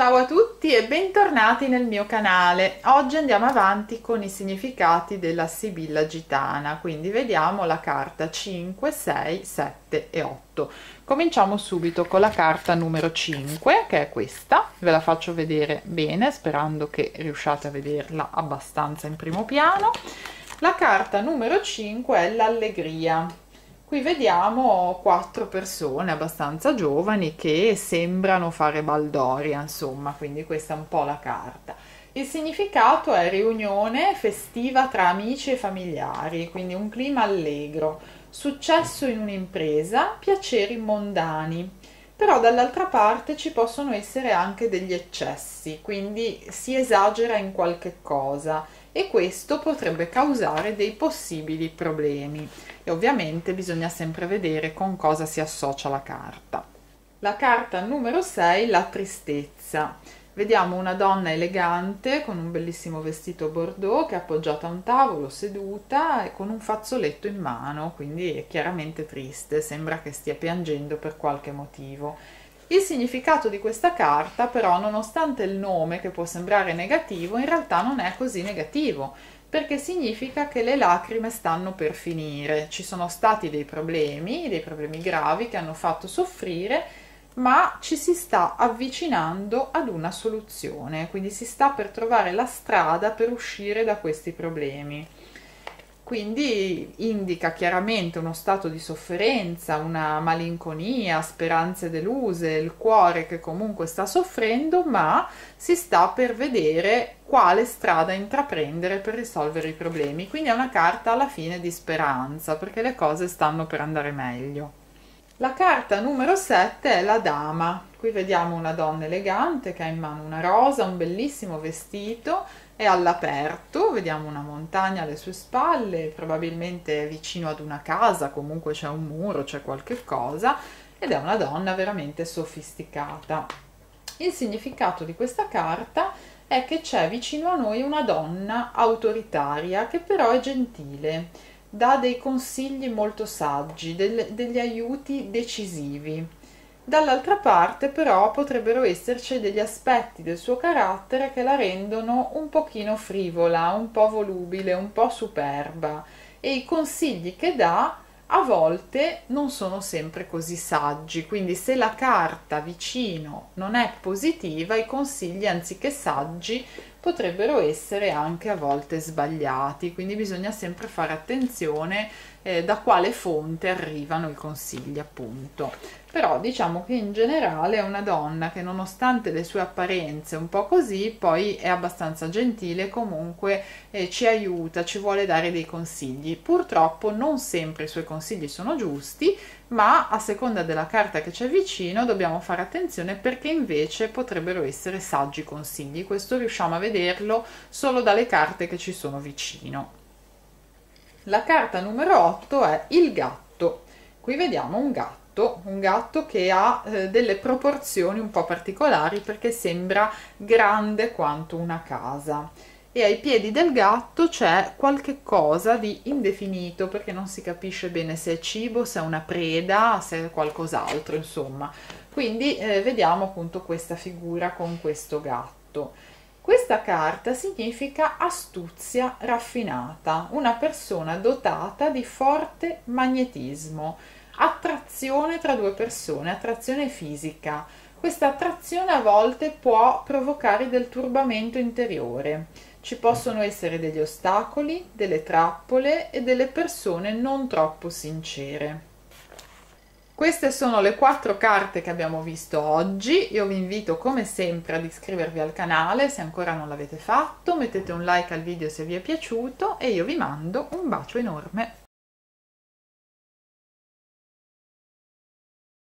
Ciao a tutti e bentornati nel mio canale. Oggi andiamo avanti con i significati della Sibilla gitana, quindi vediamo la carta 5, 6, 7 e 8. Cominciamo subito con la carta numero 5, che è questa. Ve la faccio vedere bene, sperando che riusciate a vederla abbastanza in primo piano. La carta numero 5 è l'allegria. Qui vediamo quattro persone abbastanza giovani che sembrano fare baldoria, insomma, quindi questa è un po' la carta. Il significato è riunione festiva tra amici e familiari, quindi un clima allegro, successo in un'impresa, piaceri mondani. Però dall'altra parte ci possono essere anche degli eccessi, quindi si esagera in qualche cosa e questo potrebbe causare dei possibili problemi. E ovviamente bisogna sempre vedere con cosa si associa la carta. La carta numero 6, la tristezza. Vediamo una donna elegante con un bellissimo vestito bordeaux che è appoggiata a un tavolo, seduta e con un fazzoletto in mano, quindi è chiaramente triste, sembra che stia piangendo per qualche motivo. Il significato di questa carta però, nonostante il nome che può sembrare negativo, in realtà non è così negativo, perché significa che le lacrime stanno per finire. Ci sono stati dei problemi gravi che hanno fatto soffrire, ma ci si sta avvicinando ad una soluzione, quindi si sta per trovare la strada per uscire da questi problemi. Quindi indica chiaramente uno stato di sofferenza, una malinconia, speranze deluse, il cuore che comunque sta soffrendo, ma si sta per vedere quale strada intraprendere per risolvere i problemi. Quindi è una carta alla fine di speranza, perché le cose stanno per andare meglio. La carta numero 7 è la dama. Qui vediamo una donna elegante che ha in mano una rosa, un bellissimo vestito, è all'aperto, vediamo una montagna alle sue spalle, probabilmente vicino ad una casa, comunque c'è un muro, c'è qualche cosa, ed è una donna veramente sofisticata. Il significato di questa carta è che c'è vicino a noi una donna autoritaria che però è gentile. Dà dei consigli molto saggi, degli aiuti decisivi. Dall'altra parte però potrebbero esserci degli aspetti del suo carattere che la rendono un pochino frivola, un po' volubile, un po' superba, e i consigli che dà a volte non sono sempre così saggi, quindi se la carta vicino non è positiva, i consigli anziché saggi potrebbero essere anche a volte sbagliati, quindi bisogna sempre fare attenzione da quale fonte arrivano i consigli, appunto. Però diciamo che in generale è una donna che, nonostante le sue apparenze un po' così, poi è abbastanza gentile, comunque ci aiuta, ci vuole dare dei consigli. Purtroppo non sempre i suoi consigli sono giusti, ma a seconda della carta che c'è vicino dobbiamo fare attenzione, perché invece potrebbero essere saggi consigli. Questo riusciamo a vederlo solo dalle carte che ci sono vicino. La carta numero 8 è il gatto. Qui vediamo un gatto che ha delle proporzioni un po' particolari, perché sembra grande quanto una casa, e ai piedi del gatto c'è qualche cosa di indefinito, perché non si capisce bene se è cibo, se è una preda, se è qualcos'altro, insomma. Quindi vediamo appunto questa figura con questo gatto. Questa carta significa astuzia raffinata, una persona dotata di forte magnetismo, attrazione tra due persone, attrazione fisica. Questa attrazione a volte può provocare del turbamento interiore. Ci possono essere degli ostacoli, delle trappole e delle persone non troppo sincere. Queste sono le quattro carte che abbiamo visto oggi. Io vi invito come sempre ad iscrivervi al canale se ancora non l'avete fatto, mettete un like al video se vi è piaciuto e io vi mando un bacio enorme.